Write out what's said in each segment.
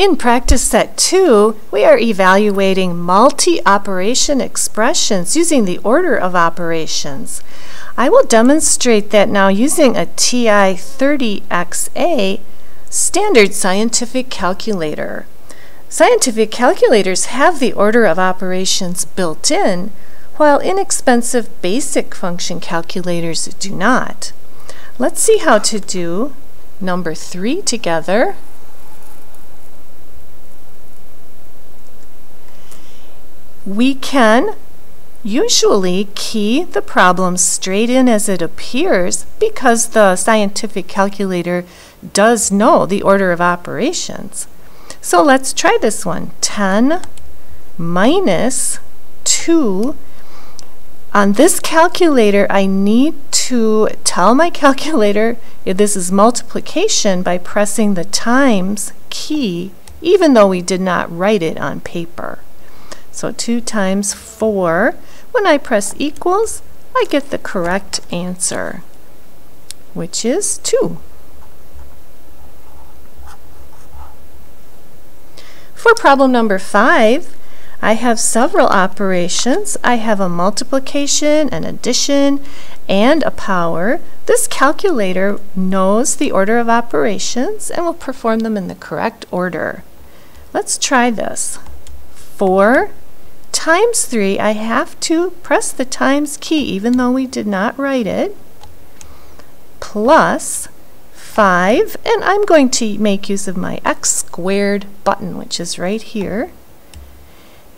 In practice set 2, we are evaluating multi-operation expressions using the order of operations. I will demonstrate that now using a TI-30XA standard scientific calculator. Scientific calculators have the order of operations built in, while inexpensive basic function calculators do not. Let's see how to do number 3 together. We can usually key the problem straight in as it appears because the scientific calculator does know the order of operations. So let's try this one. 10 minus 2. On this calculator, I need to tell my calculator if this is multiplication by pressing the times key, even though we did not write it on paper. So 2 times 4. When I press equals, I get the correct answer, which is 2. For problem number 5, I have several operations. I have a multiplication, an addition, and a power. This calculator knows the order of operations and will perform them in the correct order. Let's try this. 4 times 3, I have to press the times key even though we did not write it, plus 5, and I'm going to make use of my x squared button, which is right here.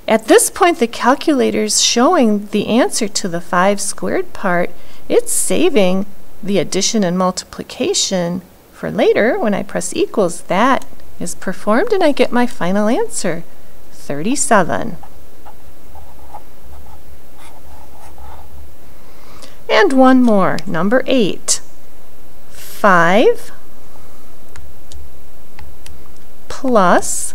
At this point, the calculator's showing the answer to the 5 squared part. It's saving the addition and multiplication for later. When I press equals, that is performed, and I get my final answer, 37. And one more, number 8. 5 plus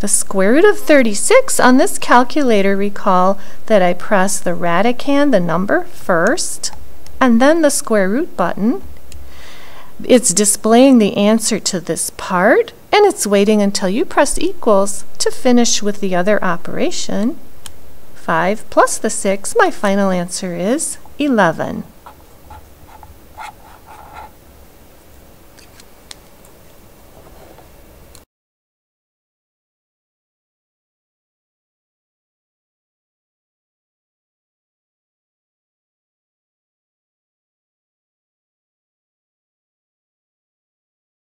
the square root of 36. On this calculator, recall that I press the radicand, the number, first, and then the square root button. It's displaying the answer to this part, and it's waiting until you press equals to finish with the other operation. 5 plus the 6, my final answer is 11.